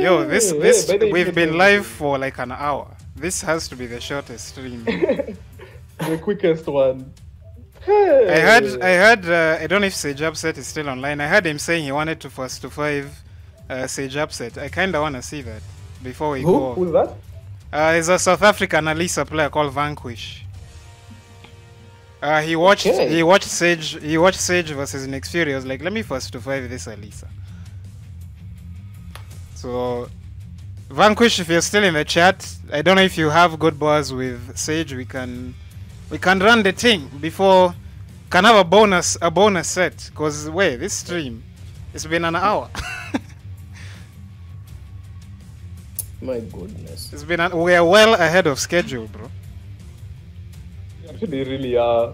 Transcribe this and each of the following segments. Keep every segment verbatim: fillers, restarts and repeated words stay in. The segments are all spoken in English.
Yo, this this yeah, we've been live for like an hour. This has to be the shortest stream. The quickest one. Hey. I heard I heard uh, I don't know if Sage Upset is still online. I heard him saying he wanted to first to five uh, Sage Upset. I kinda wanna see that before we Who? go. Who's that? Uh he's a South African Alisa player called Vanquish. Uh he watched okay. he watched Sage he watched Sage versus Nyx Fury. I was like, let me first to five this Alisa. So, Vanquish, if you're still in the chat, I don't know if you have good bars with Sage. We can, we can run the thing before, can have a bonus, a bonus set. Cause wait, this stream, it's been an hour. My goodness. It's been an, we are well ahead of schedule, bro. We actually really are.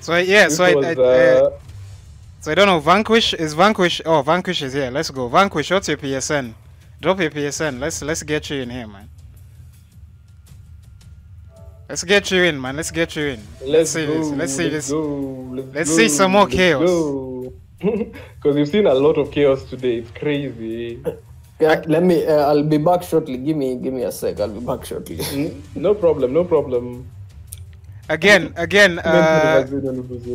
So yeah, this so was, I. I uh, uh, So I don't know, Vanquish is Vanquish. Oh, Vanquish is here. Let's go. Vanquish, what's your P S N? Drop your P S N. Let's let's get you in here, man. Let's get you in, man. Let's get you in. Let's, let's see go, this. Let's see let's this. Go, let's let's go, see some more chaos. Because you've seen a lot of chaos today. It's crazy. Yeah, let me. Uh, I'll be back shortly. Give me give me a sec. I'll be back shortly. No problem. No problem. Again, again, uh,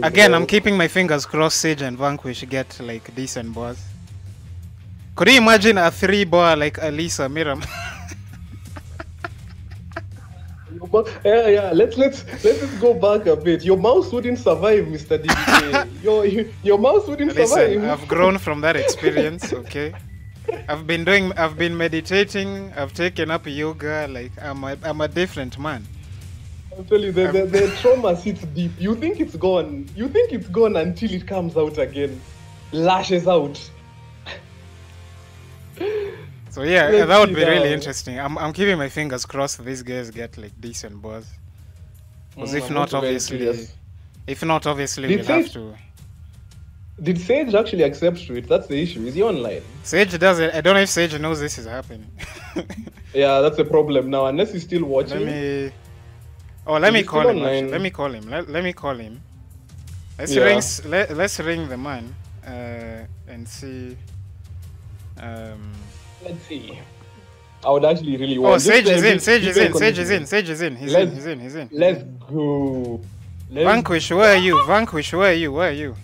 again, I'm keeping my fingers crossed Sage and Vanquish get, like, decent bars. Could you imagine a three-bar like Alisa Miram? yeah, yeah, let's, let's, let's just go back a bit. Your mouse wouldn't survive, Mister D J. your, your mouse wouldn't Listen, survive. I've grown from that experience, okay? I've been doing, I've been meditating, I've taken up yoga, like, I'm a, I'm a different man. I'll tell you, the, the, the trauma sits deep. You think it's gone. You think it's gone until it comes out again. Lashes out. So yeah, Let's that would be that. really interesting. I'm, I'm keeping my fingers crossed these guys get like decent bars. Because mm, if, if not, obviously... If not, obviously, we'll have to... Did Sage actually accept it? That's the issue. Is he online? Sage doesn't. I don't know if Sage knows this is happening. Yeah, that's the problem now. Unless he's still watching... Let me... Oh, let me, let me call him. Let me call him. Let me call him. Let's yeah. ring. Let, let's ring the man uh, and see. Um, let's see. I would actually really want. Oh, Sage is in. Sage is in. Sage is in. Sage is in. He's let's, in. He's in. He's in. Let's go. Let's Vanquish, where are you? Vanquish, where are you? Where are you?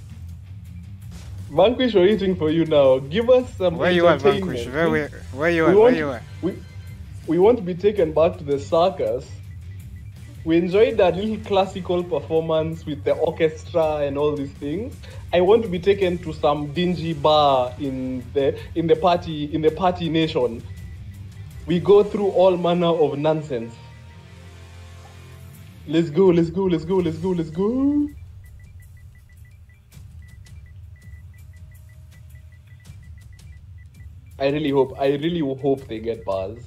Vanquish, we're eating for you now. Give us some. Where you are, Vanquish? Where we? Where you are? Where you are? We, we want to be taken back to the circus. We enjoyed that little classical performance with the orchestra and all these things. I want to be taken to some dingy bar in the in the party in the party nation. We go through all manner of nonsense. Let's go, let's go, let's go, let's go, let's go. I really hope, I really hope they get bars.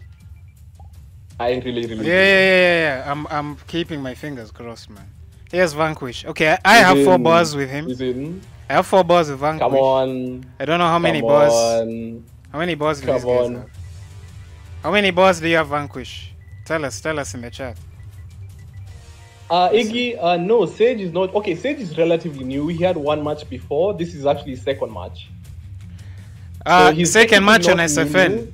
I really, really. Yeah, yeah, yeah, yeah. I'm, I'm keeping my fingers crossed, man. Here's Vanquish. Okay, I He's have in. four bars with him. He's in. I have four bars with Vanquish. Come on. I don't know how Come many bars. On. How many bars do these guys have? How many bars do you have, Vanquish? Tell us, tell us in the chat. Uh, Iggy, uh, no, Sage is not. Okay, Sage is relatively new. He had one match before. This is actually his second match. Uh, so his second match on S F N. New.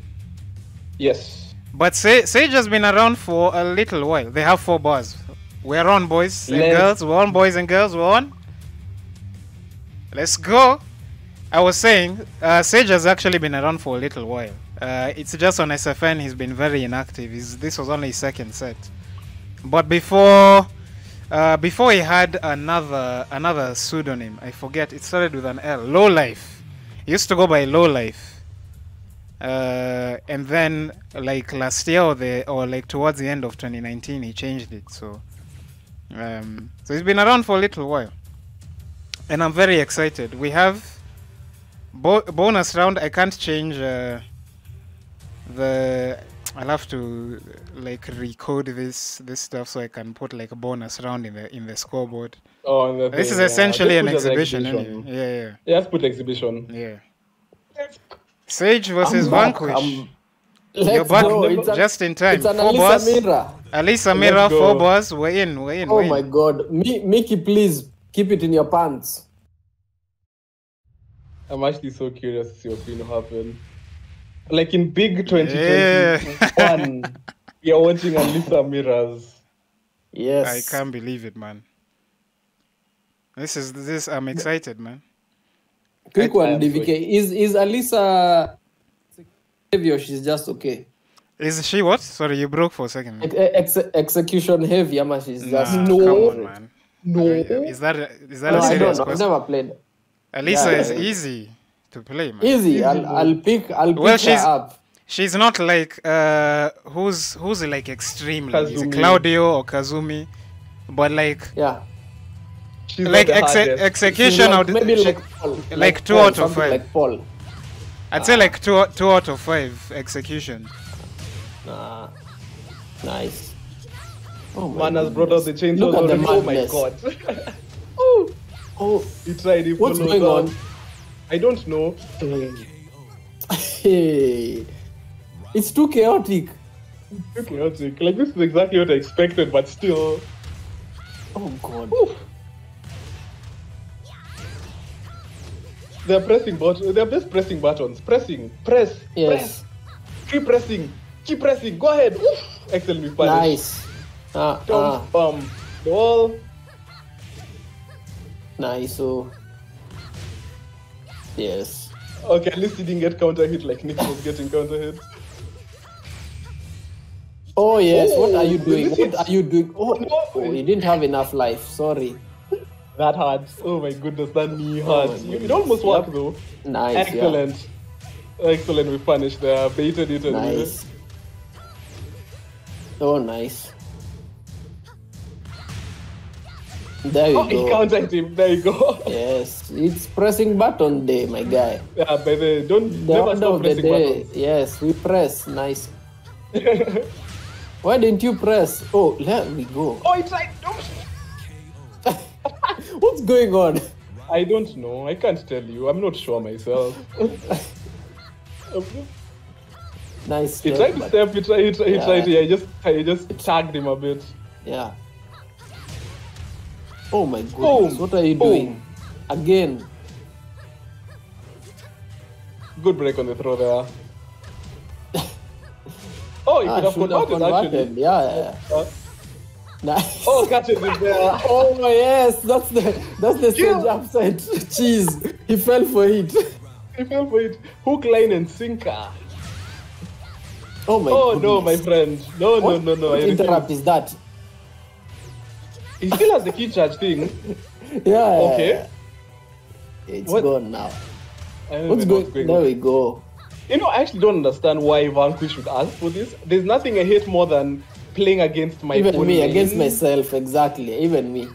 Yes. But Sage has been around for a little while. They have four bars. We're on, boys and Let's girls. We're on, boys and girls. We're on. Let's go. I was saying, uh, Sage has actually been around for a little while. Uh, it's just on S F N. He's been very inactive. He's, this was only his second set. But before, uh, before he had another another pseudonym. I forget. It started with an L. Lowlife. He used to go by Lowlife. Uh, and then, like last year or the or like towards the end of twenty nineteen, he changed it. So, um, so he's been around for a little while, and I'm very excited. We have bo bonus round. I can't change uh, the. I'll have to like recode this this stuff so I can put like a bonus round in the in the scoreboard. Oh, the this thing, is yeah. essentially an exhibition, an exhibition. Anyway. Yeah, yeah. Yeah, let's put exhibition. Yeah. Let's Sage versus I'm Vanquish. You're back a, just in time. It's an four Alisa Mira. Alisa Mira, four bars. We're in. We're in. Oh we're my in. God, Mi Mickey, please keep it in your pants. I'm actually so curious to see what's going to happen. Like in big twenty twenty-one, yeah. We are watching Alisa Mirrors. Yes. I can't believe it, man. This is this. I'm excited, man. Quick one, D V K. Is is Alisa heavy or she's just okay? Is she what? Sorry, you broke for a second. Ex execution heavy, ama she's just nah, no. Come on, man. No. Is that a, is that no, a serious question? I've never played. Alisa yeah, is yeah. easy to play, man. Easy. I'll I'll pick I'll well, pick she's, her up. She's not like uh who's who's like extremely Kazumi. Easy, Claudio or Kazumi, but like yeah. She's like exe hardest. Execution like, maybe she, like, Paul, like, like two Paul, out of five. Like Paul. I'd ah. say like two two out of five execution. Nah. Nice. Oh man has brought out the chainsaw. Look at the madness. Oh my god. oh. Oh. He tried to follow. What's going down. On? I don't know. Hey. It's too chaotic. It's too chaotic. Like this is exactly what I expected, but still. Oh god. Ooh. They're pressing buttons. They're just pressing buttons. Pressing. Press. Yes. Press. Keep pressing. Keep pressing. Go ahead. Oof. Excellent. We finished. Nice. Ah, ah. Bum. The wall. Nice. Oh. Yes. Okay. At least he didn't get counter hit like Nick was getting counter hit. Oh yes. Oh, what are you doing? What are you doing? Oh no. Oh, he didn't have enough life. Sorry. That hard. Oh my goodness, that knee hard. Oh it almost worked yep. though. Nice. Excellent. Yeah. Excellent, we punished there. Baited it and nice. Oh, nice. There you oh, go. He countered him. There you go. Yes, it's pressing button day, my guy. Yeah, but uh, don't the never stop pressing buttons. Yes, we press. Nice. Why didn't you press? Oh, there we go. Oh, it's like. What's going on? I don't know. I can't tell you. I'm not sure myself. Nice. He tried to step. He tried. He tried. Yeah. He tried yeah, I just. I just tagged him a bit. Yeah. Oh my goodness! Boom. What are you Boom. Doing? Again. Good break on the throw there. Oh, he could have converted, actually. Yeah. yeah. yeah. Nice. Oh, catch it in there. Oh my yes, that's the that's the sage upset. Jeez, he fell for it. He fell for it. Hook, line, and sinker. Oh my. Oh goodness. No, my friend. No, what, no, no, no. What interrupt is that? He still has the key charge thing. Yeah. Okay. It's what? Gone now. What's going? There on. We go. You know, I actually don't understand why Vanquish should ask for this. There's nothing I hate more than. Playing against my even me lane. Against myself exactly even me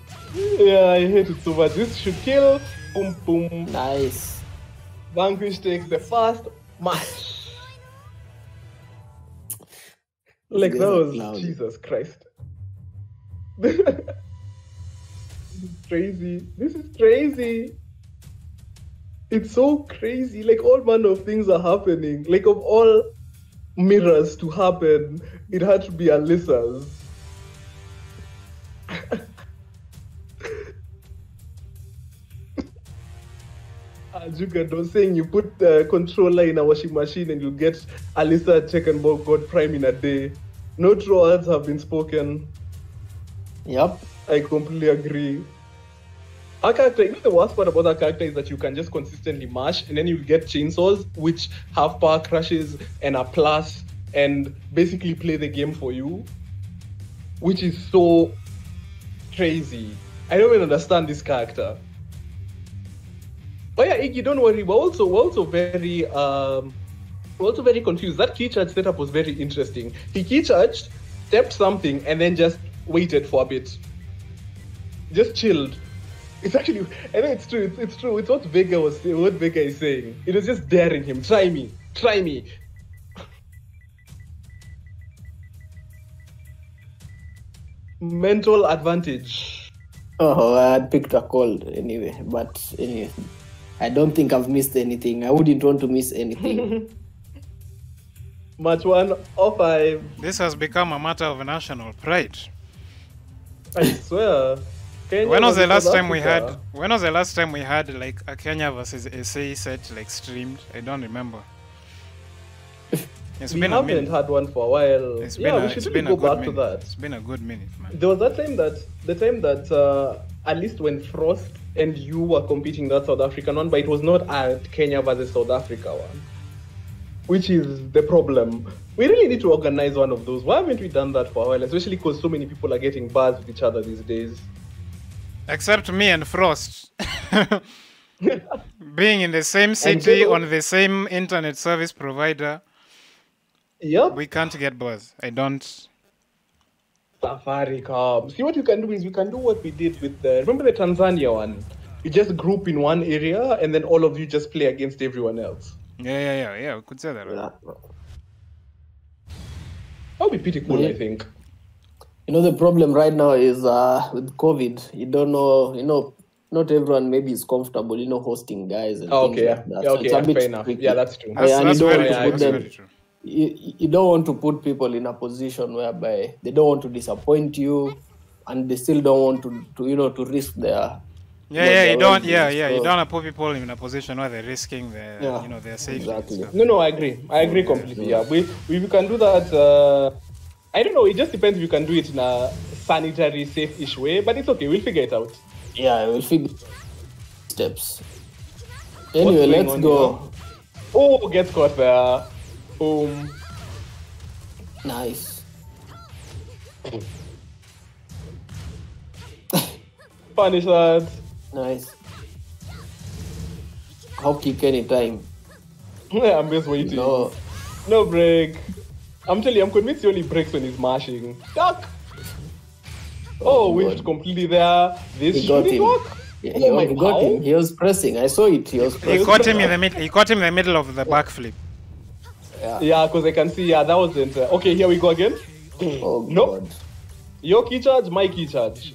yeah I hate it so much. This should kill. Boom boom. Nice. Vanquish takes the first match. Like that was loud. Jesus Christ. This is crazy. This is crazy. It's so crazy. Like all manner of things are happening. Like of all mirrors to happen, it had to be Alisa's. Ajuka was saying you put the controller in a washing machine and you get Alisa Checkenborg God Prime in a day. No true words have been spoken. Yep. I completely agree. Our character, you know the worst part about our character is that you can just consistently mash and then you get chainsaws which have power crashes and are plus and basically play the game for you, which is so crazy. I don't even understand this character. Oh yeah, Iggy, don't worry. We're also we're also very um, we're also very confused. That key charge setup was very interesting. He key charged, stepped something, and then just waited for a bit. Just chilled. It's actually, I know it's true. It's, it's true. It's what Vega was, what Vega is saying. It was just daring him. Try me. Try me. Mental advantage. Oh, I picked a cold anyway. But anyway, I don't think I've missed anything. I wouldn't want to miss anything. Match one or five. This has become a matter of national pride. I swear. Kenya when was the last Africa? time we had? When was the last time we had like a Kenya versus S A set like streamed? I don't remember. It's we been haven't a minute. had one for a while. It's yeah, been a, we should really go back minute. to that. It's been a good minute, man. There was that time that the time that uh, at least when Frost and you were competing that South African one, but it was not a Kenya versus South Africa one, which is the problem. We really need to organize one of those. Why haven't we done that for a while? Especially because so many people are getting buzzed with each other these days. Except me and Frost. Being in the same city, so, on the same internet service provider, yep. we can't get buzzed. I don't... Safaricom. See, what you can do is we can do what we did with the... Remember the Tanzania one? You just group in one area and then all of you just play against everyone else. Yeah, yeah, yeah, yeah. We could say that. Right? Yeah. That would be pretty cool, yeah. I think. You know, the problem right now is uh, with COVID. You don't know, you know, not everyone maybe is comfortable, you know, hosting guys. And oh, okay, like that. yeah, okay, so yeah, fair enough. Tricky. Yeah, that's true. That's, yeah, that's you, don't very, yeah, that's them, very true. You, you don't want to put people in a position whereby they don't want to disappoint you, and they still don't want to, to you know, to risk their. Yeah, yeah, you don't, yeah, yeah, you don't want to put people in a position where they're risking their, yeah, you know, their safety. Exactly. No, no, I agree. I agree yeah, completely. Yeah, yeah. We, we we can do that. Uh, I don't know. It just depends. We can do it in a sanitary, safe-ish way, but it's okay. We'll figure it out. Yeah, we'll figure steps. Anyway, let's go. Here? Oh, get caught there. Boom. Nice. Punish that. Nice. I'll kick any time. I'm just waiting. No. No break. I'm telling you, I'm convinced he only breaks when he's mashing. Duck! Oh, oh whiffed completely there. This he got him. Work? Yeah, oh, he got him. He was pressing. I saw it. He was pressing. He caught him in the middle. He caught him in the middle of the backflip. Yeah. Yeah, because I can see. Yeah, that wasn't. Uh, okay, here we go again. Oh, no. Nope. Your key charge, my key charge.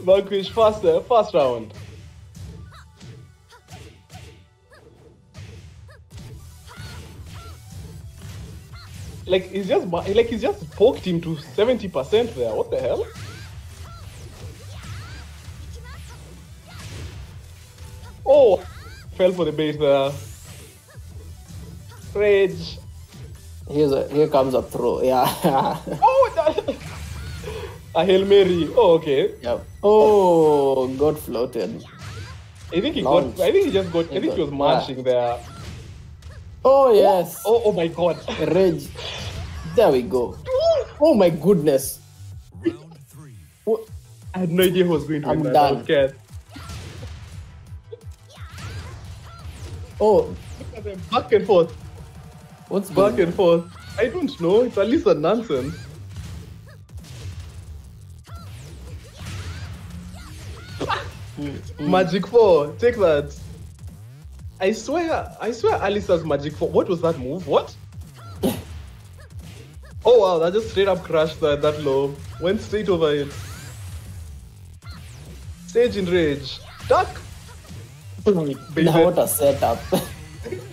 Vanquish, faster, first round. Like he's just like he's just poked him to seventy percent there. What the hell? Oh, fell for the base there. Rage. Here's a, here comes a throw. Yeah. Oh. That... A Hail Mary. Oh, okay. Yep. Oh, got floated. I think he Launch. got. I think he just got. He I think got, he was marching yeah. there. Oh yes. Oh, oh my God. Rage. There we go. Oh my goodness. Round three. What? I had no idea who was going to win that. I was scared. Oh. Look at them back and forth. What's back and forth? I don't know. It's Alisa nonsense. Magic four, take that. I swear, I swear Alisa's magic four. What was that move? What? Oh wow, that just straight up crashed that, that low. Went straight over it. Sage in rage. Duck! Now what a setup.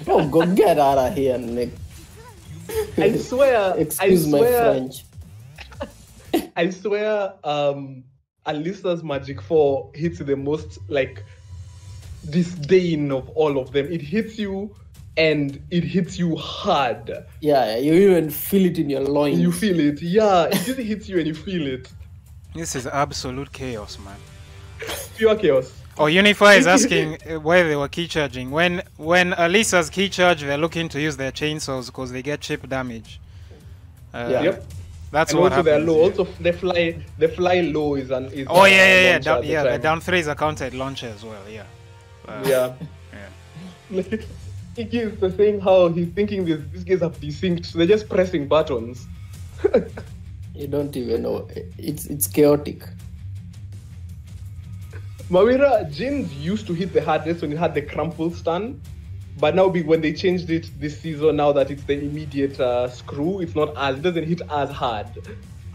Oh, go get out of here, Nick. I swear, Excuse I swear, my French. I swear, um... Alisa's magic four hits the most like disdain of all of them. It hits you and it hits you hard. Yeah, you even feel it in your loins. You feel it, yeah. It just hits you and you feel it. This is absolute chaos, man. Pure chaos. Oh, Unify is asking why they were key charging. When when Alisa's key charge, they're looking to use their chainsaws because they get cheap damage. Uh, yeah. Yep. That's and what also happens. Low. Yeah. Also, the fly, the fly low is an. Is oh yeah, yeah, yeah. Down, yeah, the down three is a countered launcher as well. Yeah. Uh, yeah. Yeah. Iggy is the thing how he's thinking this. These guys have desynced. So they're just pressing buttons. You don't even know. It's it's chaotic. Mawira, Jin's used to hit the hardest when it had the crumple stun. But now, when they changed it this season, now that it's the immediate uh, screw, it's not as, it doesn't hit as hard.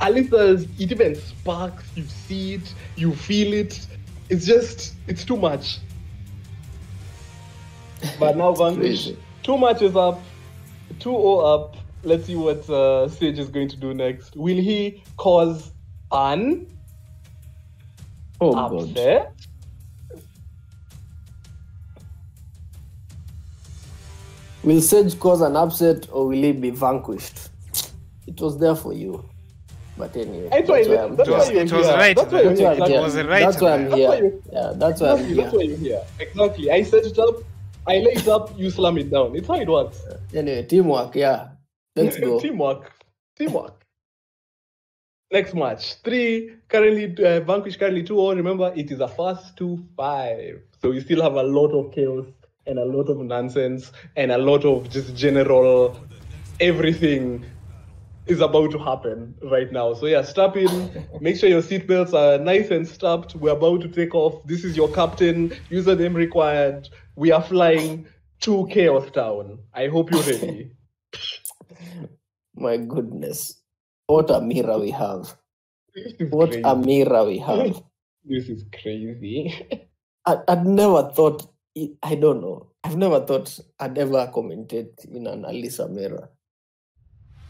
Alisa's, it even sparks, you see it, you feel it. It's just, it's too much. But now Vanquish, two matches up, two oh up. Let's see what uh, Sage is going to do next. Will he cause an Oh, upset. God. Will Sage cause an upset or will he be vanquished? It was there for you. But anyway, that's why I'm here. That's why I'm here. Yeah, that's why I'm here. That's why you're here. Exactly. I set it up, I lay it up, you slam it down. It's how it works. Anyway, teamwork, yeah. Let's go. Teamwork. Teamwork. Next match. Three, currently, uh, Vanquish currently two oh. Remember, it is a first two five. So we still have a lot of chaos and a lot of nonsense and a lot of just general everything is about to happen right now. So yeah, strap in, make sure your seatbelts are nice and strapped. We're about to take off. This is your captain, username required. We are flying to Chaos Town. I hope you're ready. My goodness. What a mirror we have. What crazy. a mirror we have. This is crazy. I, I'd never thought, I don't know, I've never thought I'd ever commentate in an Alisa mirror.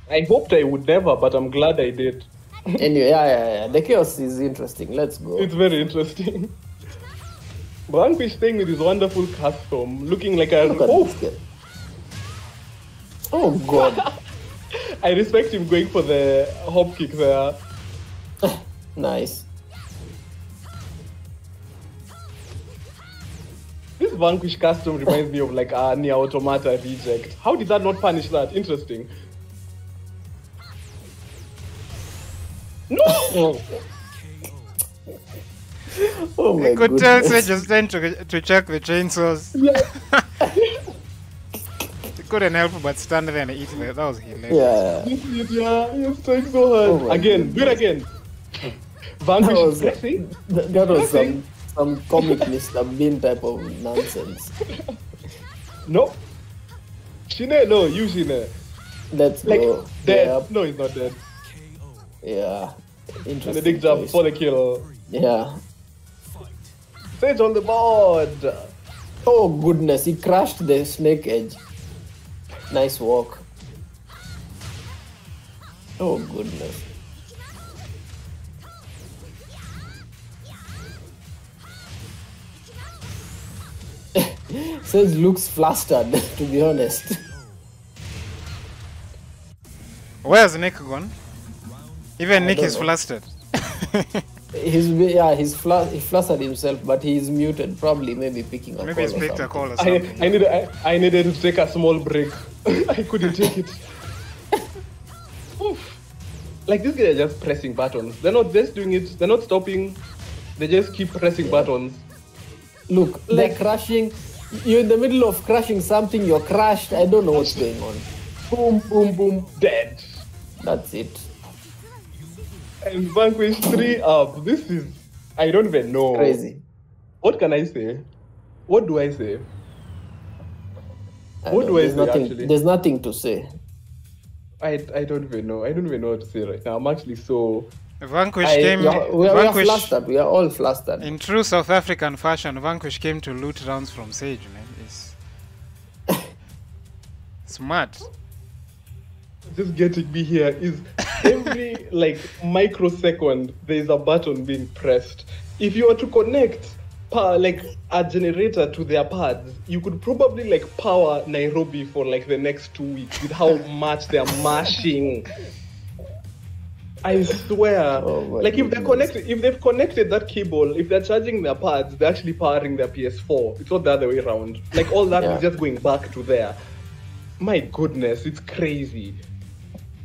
I hoped I would never, but I'm glad I did. Anyway, yeah, yeah, yeah. The chaos is interesting. Let's go. It's very interesting. Vanquish thing with his wonderful custom, looking like a... Look at oh. This oh, God. I respect him going for the hop kick there. Nice. This Vanquish custom reminds me of like a Nier Automata reject. How did that not punish that? Interesting. No! Oh my I could goodness. tell Sage was trying to, to check the chainsaws. Yeah. He couldn't help but stand there and eat there. That was hilarious. Yeah, yeah, he was trying so hard. Oh again, goodness. do it again. Vanquish was blessing. That, that was some, some comic Mister Bean type of nonsense. No. Shine, no, you Shine. That's like, go. Dead. Yeah. No, he's not dead. Yeah. Interesting. And a big jump for the kill. Yeah. Sage on the board. Oh goodness, he crashed the snake edge. Nice walk. Oh goodness. Sage looks flustered, to be honest. Where's Nick gone? Even I Nick is know. flustered. He's yeah, he's fl he flustered himself, but he's muted. Probably, maybe picking up. Maybe he's picked a call or something. I, I needed I, I needed to take a small break. I couldn't take it. Oof. Like these guys are just pressing buttons. They're not just doing it. They're not stopping. They just keep pressing yeah. buttons. Look, like, they're crashing. You're in the middle of crashing something. You're crashed. I don't know what's going on. Boom, boom, boom. Dead. That's it. And Vanquish three up. This is... I don't even know. Crazy. What can I say? What do I say? I what do I say, nothing, actually? There's nothing to say. I, I don't even know. I don't even know what to say right now. I'm actually so... Vanquish I, came... We are, we are, Vanquish, we are flustered. We are all flustered. In true South African fashion, Vanquish came to loot rounds from Sage, man. It's... it's mad. Just getting me here is... Every like microsecond, there is a button being pressed. If you were to connect power, like a generator to their pads, you could probably like power Nairobi for like the next two weeks with how much they are mashing. I swear, oh like if they connected, if they've connected that cable, if they're charging their pads, they're actually powering their P S four. It's not the other way around. Like all that yeah. is just going back to there. My goodness, it's crazy.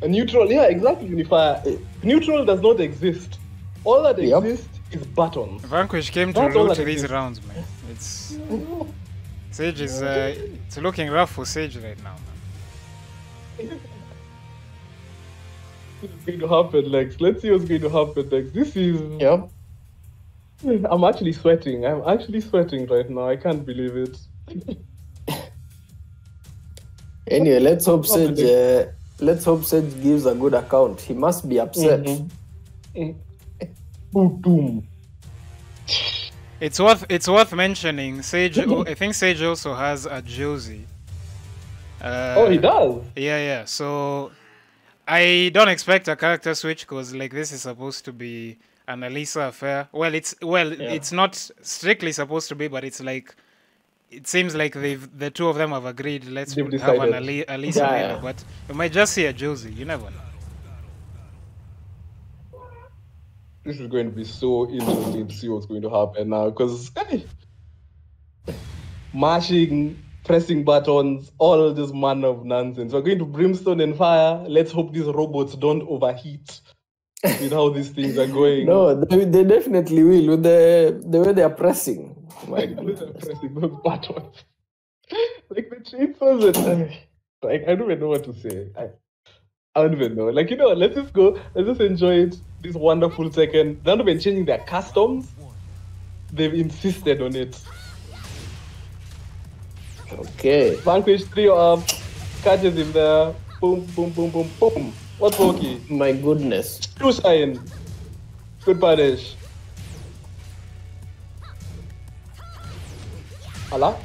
A neutral, yeah, exactly, Unifier. Neutral does not exist. All that yep. exists is buttons. Vanquish came to loot these exists. rounds, man. It's... Sage is... Uh, it's looking rough for Sage right now, man. This is going to happen next. Let's see what's going to happen next. This is... Yep. I'm actually sweating. I'm actually sweating right now. I can't believe it. Anyway, let's hope Sage... Uh, Let's hope Sage gives a good account. He must be upset. Mm-hmm. It's worth it's worth mentioning. Sage, I think Sage also has a Josie. Uh, oh, he does. Yeah, yeah. So I don't expect a character switch because like this is supposed to be an Alisa affair. Well, it's well, yeah. it's not strictly supposed to be, but it's like it seems like they've the two of them have agreed. Let's have an Ali Alisa yeah, affair, yeah. but you might just see a Josie. You never know. This is going to be so interesting to see what's going to happen now, because hey, marching, pressing buttons, all this manner of nonsense. We're going to brimstone and fire. Let's hope these robots don't overheat with how these things are going. No, they, they definitely will with the, the way they are pressing. My goodness. They're pressing those buttons. Like the chainsaws. And, like, I don't even know what to say. I, I don't even know. Like, you know, let's just go. Let's just enjoy it. This wonderful second. They're not even changing their customs. They've insisted on it. Okay. Vanquish three up, catches him there. Boom, boom, boom, boom, boom. What's Loki? My goodness. True shine. Good punish. Allah?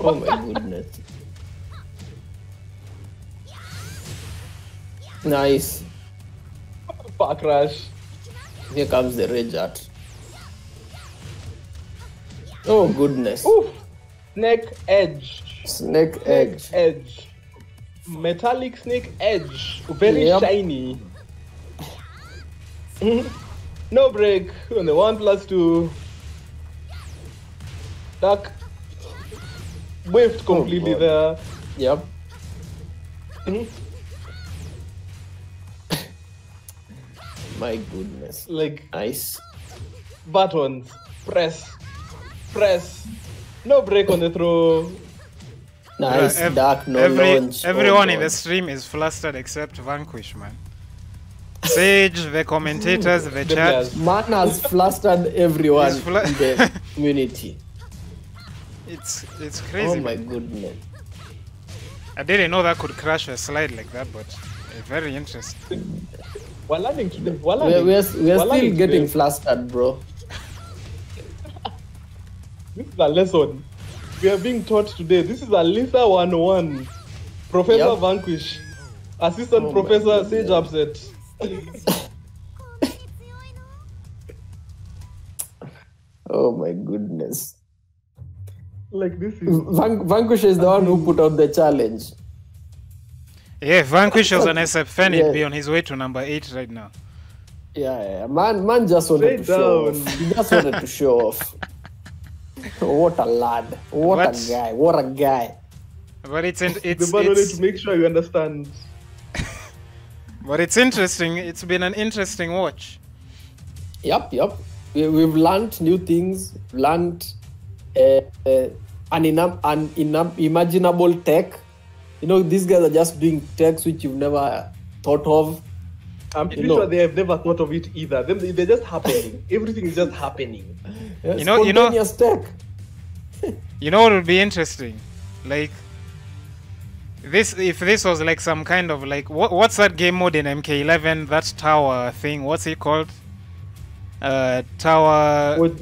Oh my goodness. Nice. Back crash. Here comes the rage art. Oh goodness. Oof. Snake edge. Snake edge. Snake edge. Metallic snake edge. Very yep. shiny. No break. On the one plus two. Duck. Waved completely oh, there. Yep. My goodness. Like ice. Buttons. Press. Press. No break on the throw. Nice, yeah, ev dark, no every, launch. Everyone oh, in the stream is flustered except Vanquish, man. Sage, the commentators, the chat. Man has flustered everyone fl in the community. It's, it's crazy. Oh my man. goodness. I didn't know that could crash a slide like that, but uh, very interesting. We're, learning to them. We're, learning. we're, we're, we're still getting flustered, bro. This is a lesson we are being taught today. This is Alisa one oh one. Professor yep. Vanquish. Assistant oh Professor Sage Upset. Oh my goodness. Like this is... Van Vanquish is the one who put out the challenge. Yeah, if Vanquish was an S F N, he'd yeah. be on his way to number eight right now. Yeah, yeah. Man, man just wanted Straight to show down. off. He just wanted to show off. What a lad! What but, a guy! What a guy! But it's in, it's the only to make sure you understand. But it's interesting. It's been an interesting watch. Yep, yep. We, we've learned new things. Learned uh, uh, an unimaginable tech. You know, these guys are just doing techs which you've never thought of. I'm pretty sure they have never thought of it either. They, they're just happening. Everything is just happening. Yes, you know, you know, you know what would be interesting? Like, this, if this was like some kind of like, what, what's that game mode in M K eleven? That tower thing, what's it called? Uh, tower... What?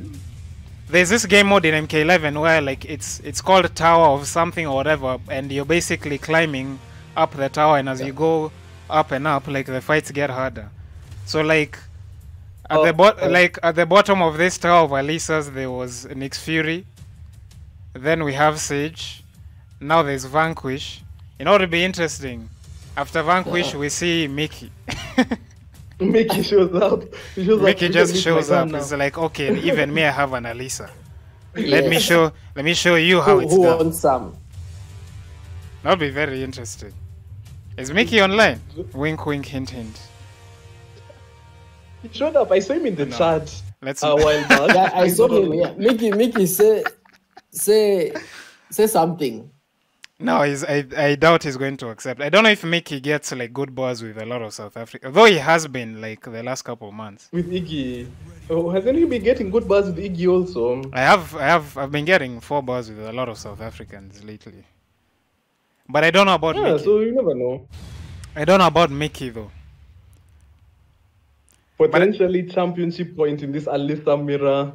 There's this game mode in M K eleven where like, it's, it's called Tower of something or whatever, and you're basically climbing up the tower, and as yeah. you go up and up, like, the fights get harder. So like at oh, the bot oh. like at the bottom of this tower of Alisa's there was Nyx Fury, then we have Sage, now there's Vanquish. You know, it'll be interesting, after Vanquish yeah. we see Mickey. Mickey shows up. He shows Mickey up. just shows up. It's like, okay, even me, I have an Alisa. Yes. Let me show let me show you how who, it's who done. Wants some? That'll be very interesting. Is Mickey online? Wink, wink, hint, hint. He showed up. I saw him in the no. chat Let's a while back. Yeah, I saw him. Yeah. Mickey, Mickey, say, say, say something. No, he's, I, I doubt he's going to accept. I don't know if Mickey gets like good bars with a lot of South Africa, though he has been like the last couple of months. With Iggy, oh, hasn't he been getting good bars with Iggy also? I have, I have, I've been getting four bars with a lot of South Africans lately. But I don't know about yeah, Mickey. So you never know. I don't know about Mickey though. Potentially but, championship point in this Alisa mirror.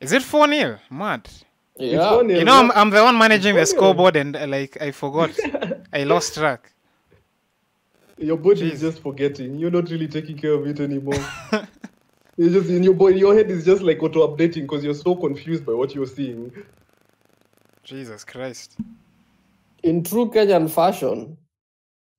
Is it four nil? Mad. Yeah. It's four nil, you know, I'm, I'm the one managing the scoreboard and uh, like I forgot. I lost track. Your body Jeez. is just forgetting. You're not really taking care of it anymore. It's just in your boy, your head is just like auto updating because you're so confused by what you're seeing. Jesus Christ! In true Kenyan fashion,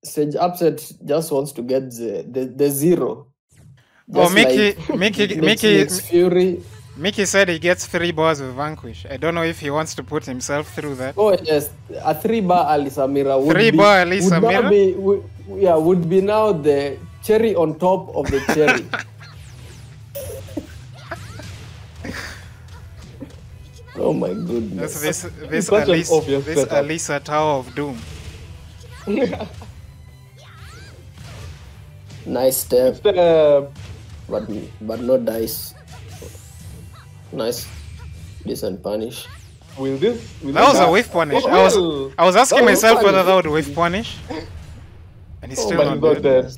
Sage Upset just wants to get the the, the zero. Just oh, Mickey, like Mickey, Mickey, Fury. Mickey said he gets three bars with Vanquish. I don't know if he wants to put himself through that. Oh yes, a three-bar Alisa Mira would three be. Three-bar Alisa Mira. Be, would, yeah, would be now the cherry on top of the cherry. Oh my goodness! This this, this, Alisa, this Alisa Tower of Doom. Nice step. step, but but no dice. Nice, decent punish. Will this? Will that was that? a whiff punish. Oh, I was well. I was asking that myself whether that would whiff punish, and he's oh, still not dead. dead.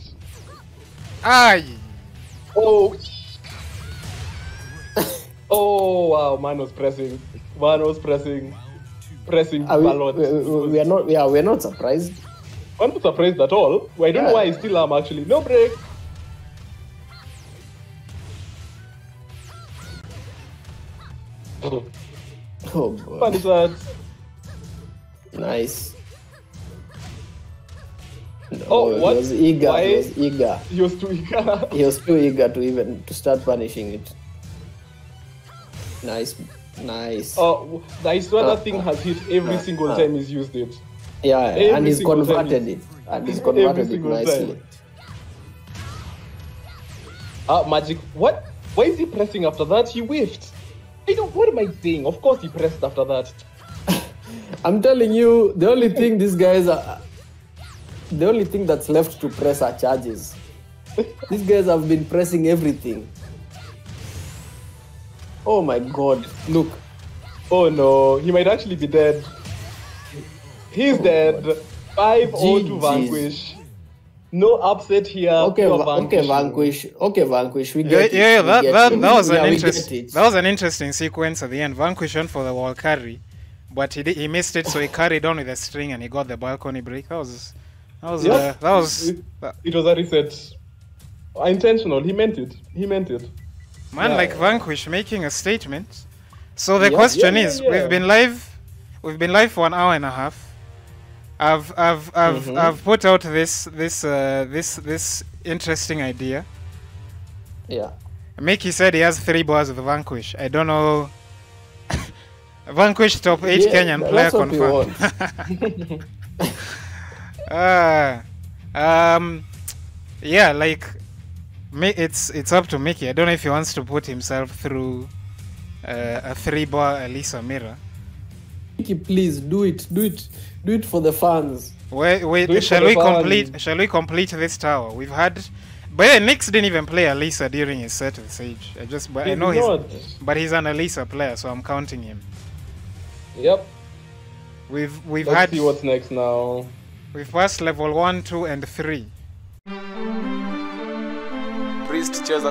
Aye. Oh. Oh wow, man was pressing. Man was pressing. Pressing are we, a lot. We, we are not yeah, we are not surprised. I'm not surprised at all. Well, I don't yeah. know why I still am actually. No break. Oh, oh boy. What is that? Nice. No, oh, what? He was eager. Why? He was eager. He was too eager. He was too eager to even to start punishing it. Nice, nice. Oh, I swear that thing has hit every single time he's used it. Yeah, every and he's converted it. And he's converted it nicely. Ah, uh, magic. What? Why is he pressing after that? He whiffed. I don't. What am I saying? Of course he pressed after that. I'm telling you, the only thing these guys are... The only thing that's left to press are charges. These guys have been pressing everything. Oh my god, look. Oh no, he might actually be dead. He's oh dead. five oh to Vanquish. No upset here. Okay, va Vanquish. okay, Vanquish. Okay, Vanquish. We get yeah, it. Yeah, that, that, it. that was yeah, an interesting. That was an interesting sequence at the end. Vanquish went for the wall carry, but he did, he missed it, so he carried on with the string and he got the balcony break. That was, that was, yes. uh, that was. It, it, it was a reset. Intentional. He meant it. He meant it. Man yeah. like Vanquish making a statement. So the yeah, question yeah, yeah, is, yeah. we've been live, we've been live for an hour and a half. I've I've I've mm-hmm. I've put out this this uh, this this interesting idea. Yeah. Mickey said he has three bars with Vanquish. I don't know. Vanquish top eight yeah, Kenyan player confirmed. Ah, uh, um, yeah, like. It's it's up to Mickey. I don't know if he wants to put himself through uh, a three-bar Alisa Mira. Mickey, please do it, do it, do it for the fans. Wait, wait. Shall we complete? Fans. Shall we complete this tower? We've had, but yeah, Nyx didn't even play Alisa during his set with Sage. I just, but he's I know not. he's, but he's an Alisa player, so I'm counting him. Yep. We've we've Let's had. See what's next now. We've passed level one, two, and three. Priest, cheers.